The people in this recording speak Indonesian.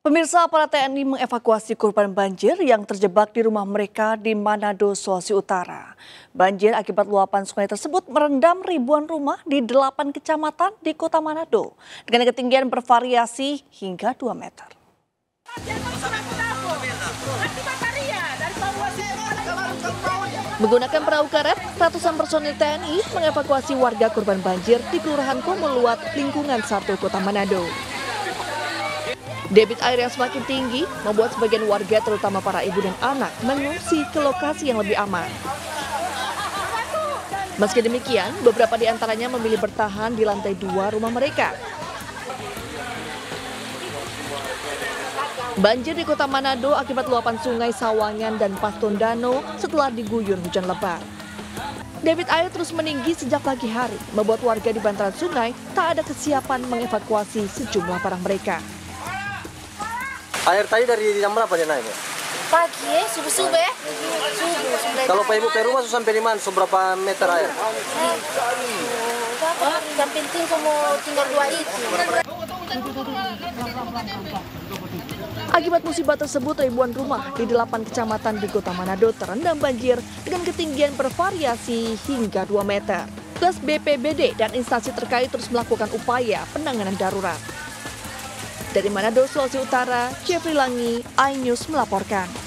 Pemirsa, aparat TNI mengevakuasi korban banjir yang terjebak di rumah mereka di Manado, Sulawesi Utara. Banjir akibat luapan sungai tersebut merendam ribuan rumah di 8 kecamatan di kota Manado dengan ketinggian bervariasi hingga 2 meter. Menggunakan perahu karet, ratusan personil TNI mengevakuasi warga korban banjir di Kelurahan Komeluat, lingkungan 1 kota Manado. Debit air yang semakin tinggi membuat sebagian warga, terutama para ibu dan anak, mengungsi ke lokasi yang lebih aman. Meski demikian, beberapa di antaranya memilih bertahan di lantai 2 rumah mereka. Banjir di kota Manado akibat luapan sungai Sawangan dan Pasundano setelah diguyur hujan lebat. Debit air terus meninggi sejak pagi hari, membuat warga di bantaran sungai tak ada kesiapan mengevakuasi sejumlah barang mereka. Air tadi dari jam berapa dia naik? Pagi, subuh-subuh ya. Kalau Pak Ibu ke rumah sampai di mana? Seberapa meter air? Yang penting kamu tinggal 2 itu. Akibat musibah tersebut, ribuan rumah di 8 kecamatan di kota Manado terendam banjir dengan ketinggian bervariasi hingga 2 meter. Plus BPBD dan instansi terkait terus melakukan upaya penanganan darurat. Dari Manado, Sulawesi Utara, Jeffrey Langi, iNews melaporkan.